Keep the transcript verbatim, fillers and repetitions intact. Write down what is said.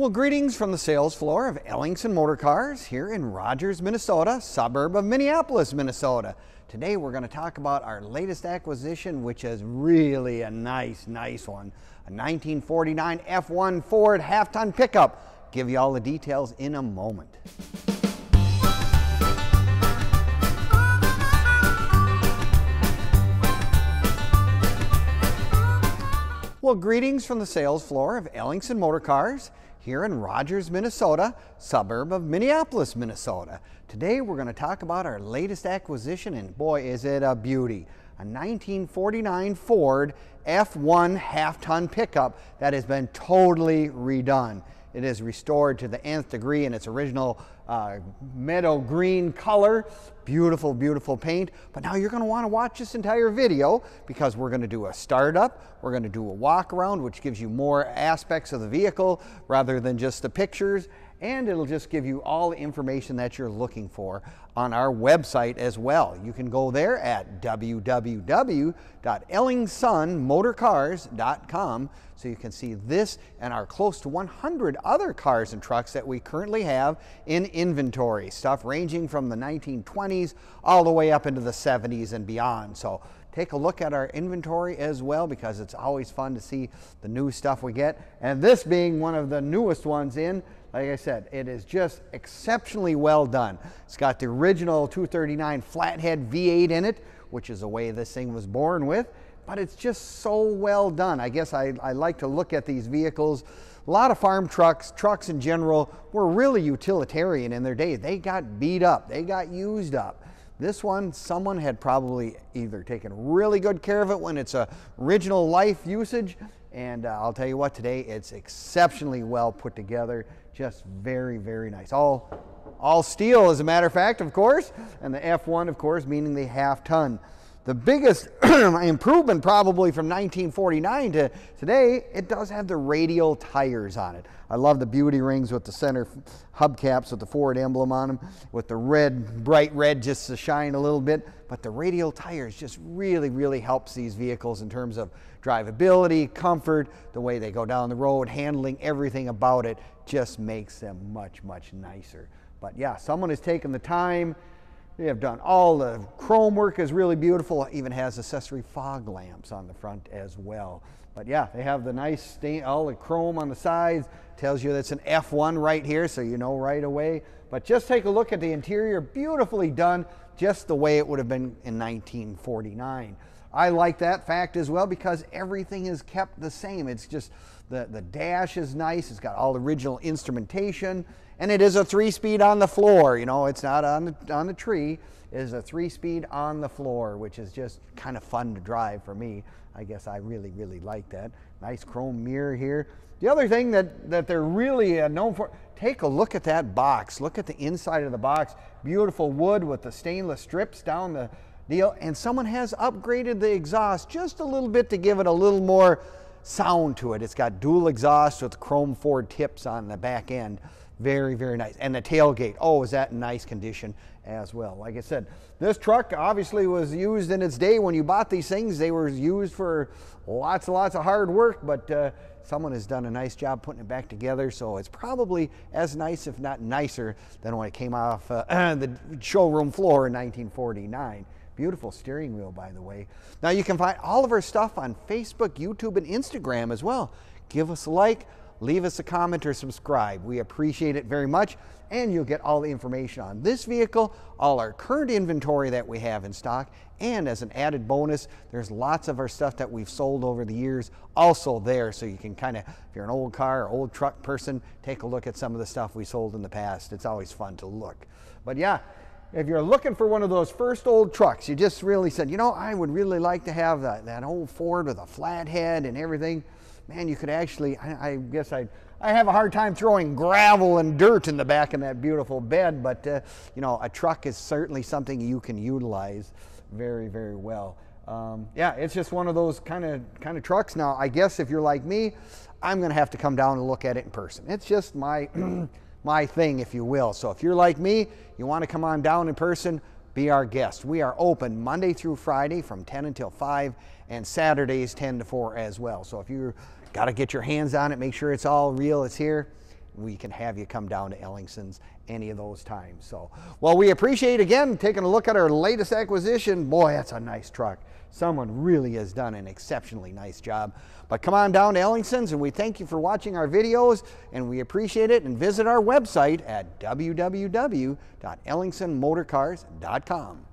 Well, greetings from the sales floor of Ellingson Motor Cars here in Rogers, Minnesota, suburb of Minneapolis, Minnesota. Today we're going to talk about our latest acquisition, which is really a nice, nice one. A nineteen forty-nine F one Ford half-ton pickup. Give you all the details in a moment. Well, greetings from the sales floor of Ellingson Motor Cars here in Rogers, Minnesota, suburb of Minneapolis, Minnesota. Today we're going to talk about our latest acquisition, and boy is it a beauty. A nineteen forty-nine Ford F one half-ton pickup that has been totally redone. It is restored to the nth degree in its original uh, Meadow Green color. Beautiful, beautiful paint. But now you're going to want to watch this entire video because we're going to do a startup. We're going to do a walk around, which gives you more aspects of the vehicle rather than just the pictures. And it'll just give you all the information that you're looking for on our website as well. You can go there at w w w dot ellingson motor cars dot com so you can see this and our close to one hundred other cars and trucks that we currently have in inventory. Stuff ranging from the nineteen twenties all the way up into the seventies and beyond. So take a look at our inventory as well, because it's always fun to see the new stuff we get. And this being one of the newest ones in, like I said, it is just exceptionally well done. It's got the original two thirty-nine Flathead V eight in it, which is the way this thing was born with, but it's just so well done. I guess I, I like to look at these vehicles. A lot of farm trucks, trucks in general, were really utilitarian in their day. They got beat up, they got used up. This one, someone had probably either taken really good care of it when it's a original life usage, and uh, I'll tell you what, today it's exceptionally well put together. Just very, very nice. All, all steel, as a matter of fact, of course, and the F one, of course, meaning the half ton. The biggest improvement probably from nineteen forty-nine to today, it does have the radial tires on it. I love the beauty rings with the center hubcaps with the Ford emblem on them, with the red, bright red just to shine a little bit. But the radial tires just really, really helps these vehicles in terms of drivability, comfort, the way they go down the road, handling everything about it just makes them much, much nicer. But yeah, someone has taken the time. They have done all the chrome work is really beautiful. It even has accessory fog lamps on the front as well. But yeah, they have the nice stain, all the chrome on the sides. Tells you that's an F one right here, so you know right away. But just take a look at the interior, beautifully done, just the way it would have been in nineteen forty-nine. I like that fact as well because everything is kept the same. It's just the, the dash is nice. It's got all the original instrumentation, and it is a three-speed on the floor. You know, it's not on the, on the tree. It is a three-speed on the floor, which is just kind of fun to drive for me. I guess I really, really like that. Nice chrome mirror here. The other thing that, that they're really uh, known for, take a look at that box. Look at the inside of the box. Beautiful wood with the stainless strips down the deal, and someone has upgraded the exhaust just a little bit to give it a little more sound to it. It's got dual exhaust with chrome Ford tips on the back end. Very, very nice. And the tailgate, oh, is that in nice condition as well. Like I said, this truck obviously was used in its day. When you bought these things, they were used for lots and lots of hard work, but uh, someone has done a nice job putting it back together, so it's probably as nice, if not nicer, than when it came off uh, the showroom floor in nineteen forty-nine. Beautiful steering wheel, by the way. Now you can find all of our stuff on Facebook, YouTube, and Instagram as well. Give us a like, leave us a comment, or subscribe. We appreciate it very much, and you'll get all the information on this vehicle, all our current inventory that we have in stock, and as an added bonus, there's lots of our stuff that we've sold over the years also there, so you can kind of, if you're an old car or old truck person, take a look at some of the stuff we sold in the past. It's always fun to look. But yeah, if you're looking for one of those first old trucks, you just really said, you know, I would really like to have that, that old Ford with a flathead and everything. Man, you could actually, I, I guess I I have a hard time throwing gravel and dirt in the back of that beautiful bed, but, uh, you know, a truck is certainly something you can utilize very, very well. Um, yeah, it's just one of those kind of kind of trucks. Now, I guess if you're like me, I'm going to have to come down and look at it in person. It's just my... my thing, if you will. So if you're like me, you want to come on down in person, be our guest. We are open Monday through Friday from ten until five, and Saturdays ten to four as well. So if you got to get your hands on it, make sure it's all real, it's here. we can have you come down to Ellingson's any of those times. So, well, we appreciate again taking a look at our latest acquisition. Boy, that's a nice truck. Someone really has done an exceptionally nice job. But come on down to Ellingson's, and we thank you for watching our videos, and we appreciate it. And visit our website at w w w dot ellingson motor cars dot com.